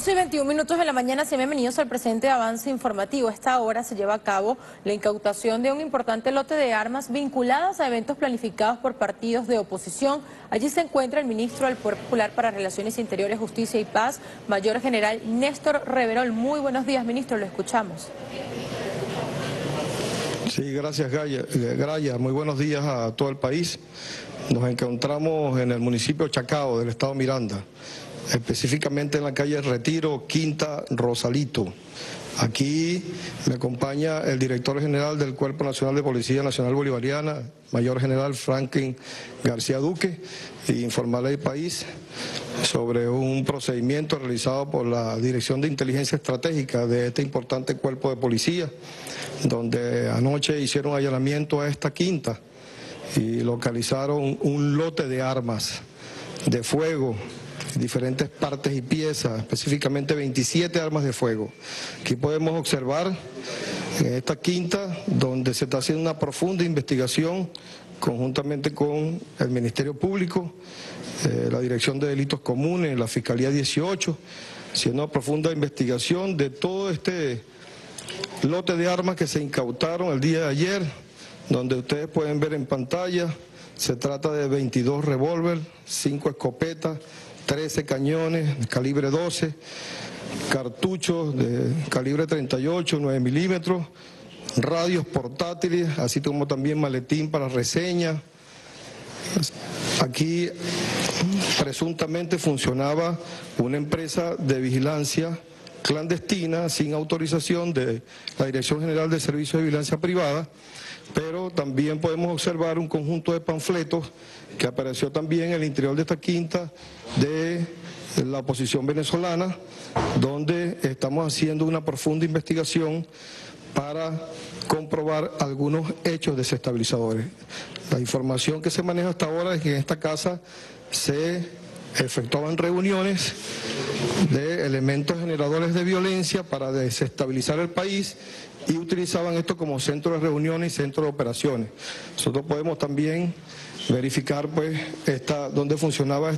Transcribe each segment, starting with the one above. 11:21 de la mañana, sean bienvenidos al presente avance informativo. A esta hora se lleva a cabo la incautación de un importante lote de armas vinculadas a eventos planificados por partidos de oposición. Allí se encuentra el ministro del Poder Popular para Relaciones Interiores, Justicia y Paz, Mayor General Néstor Reverol. Muy buenos días, ministro, lo escuchamos. Sí, gracias, Gaya. Muy buenos días a todo el país. Nos encontramos en el municipio Chacao, del estado Miranda, específicamente en la calle Retiro, Quinta, Rosalito. Aquí me acompaña el director general del Cuerpo Nacional de Policía Nacional Bolivariana, Mayor General Franklin García Duque, e informarle al país sobre un procedimiento realizado por la Dirección de Inteligencia Estratégica de este importante cuerpo de policía, donde anoche hicieron allanamiento a esta quinta y localizaron un lote de armas de fuego, diferentes partes y piezas, específicamente 27 armas de fuego. Aquí podemos observar en esta quinta donde se está haciendo una profunda investigación conjuntamente con el Ministerio Público, la Dirección de Delitos Comunes, la Fiscalía 18, haciendo una profunda investigación de todo este lote de armas que se incautaron el día de ayer, donde ustedes pueden ver en pantalla. Se trata de 22 revólver, 5 escopetas, 13 cañones, calibre 12, cartuchos de calibre 38, 9 milímetros, radios portátiles, así como también maletín para reseña. Aquí presuntamente funcionaba una empresa de vigilancia clandestina sin autorización de la Dirección General de Servicios de Vigilancia Privada, pero también podemos observar un conjunto de panfletos que apareció también en el interior de esta quinta de la oposición venezolana, donde estamos haciendo una profunda investigación para comprobar algunos hechos desestabilizadores. La información que se maneja hasta ahora es que en esta casa se efectuaban reuniones de elementos generadores de violencia para desestabilizar el país y utilizaban esto como centro de reuniones y centro de operaciones. Nosotros podemos también verificar pues dónde funcionaba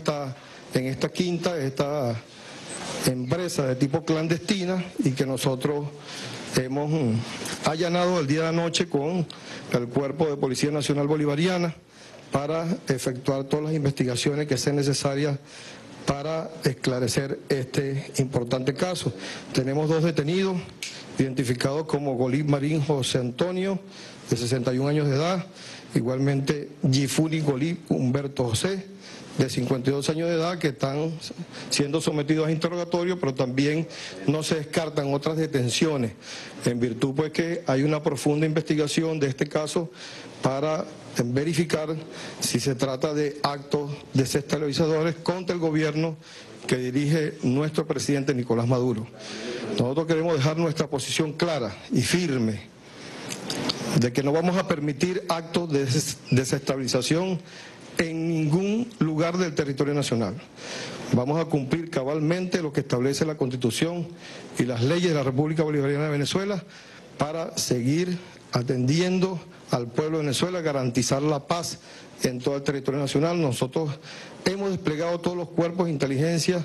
en esta quinta, esta empresa de tipo clandestina, y que nosotros hemos allanado el día de la noche con el Cuerpo de Policía Nacional Bolivariana para efectuar todas las investigaciones que sean necesarias para esclarecer este importante caso. Tenemos 2 detenidos, identificados como Golib Marín José Antonio, de 61 años de edad, igualmente Gifuni Golib Humberto José, de 52 años de edad, que están siendo sometidos a interrogatorio, pero también no se descartan otras detenciones, en virtud pues que hay una profunda investigación de este caso para verificar si se trata de actos desestabilizadores contra el gobierno que dirige nuestro presidente Nicolás Maduro. Nosotros queremos dejar nuestra posición clara y firme de que no vamos a permitir actos de desestabilización en ningún lugar del territorio nacional. Vamos a cumplir cabalmente lo que establece la Constitución y las leyes de la República Bolivariana de Venezuela para seguir atendiendo al pueblo de Venezuela, garantizar la paz en todo el territorio nacional. Nosotros hemos desplegado todos los cuerpos de inteligencia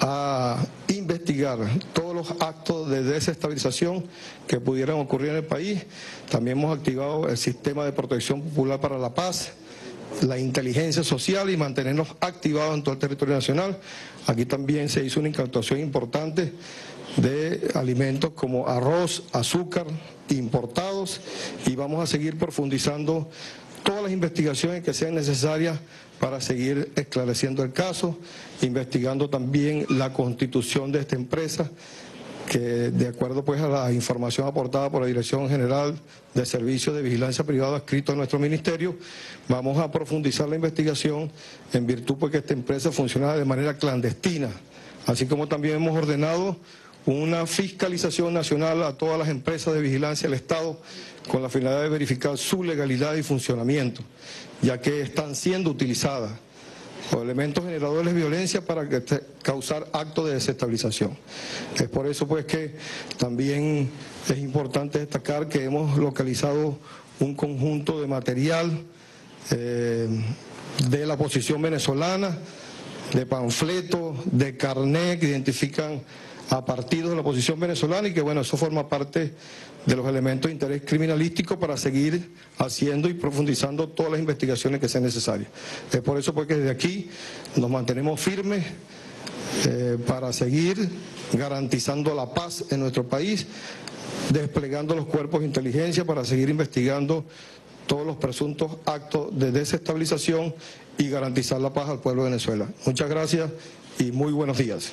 a investigar todos los actos de desestabilización que pudieran ocurrir en el país. También hemos activado el sistema de protección popular para la paz, la inteligencia social, y mantenernos activados en todo el territorio nacional. Aquí también se hizo una incautación importante de alimentos como arroz, azúcar, importados, y vamos a seguir profundizando todas las investigaciones que sean necesarias para seguir esclareciendo el caso, investigando también la constitución de esta empresa, que de acuerdo pues a la información aportada por la Dirección General de Servicios de Vigilancia Privada adscrito a nuestro ministerio, vamos a profundizar la investigación en virtud porque esta empresa funcionaba de manera clandestina, así como también hemos ordenado una fiscalización nacional a todas las empresas de vigilancia del Estado con la finalidad de verificar su legalidad y funcionamiento, ya que están siendo utilizadas por elementos generadores de violencia para causar actos de desestabilización. Es por eso pues que también es importante destacar que hemos localizado un conjunto de material de la oposición venezolana, de panfletos, de carnet que identifican a partidos de la oposición venezolana y que bueno, eso forma parte de los elementos de interés criminalístico para seguir haciendo y profundizando todas las investigaciones que sean necesarias. Es por eso porque desde aquí nos mantenemos firmes para seguir garantizando la paz en nuestro país, desplegando los cuerpos de inteligencia para seguir investigando todos los presuntos actos de desestabilización y garantizar la paz al pueblo de Venezuela. Muchas gracias y muy buenos días.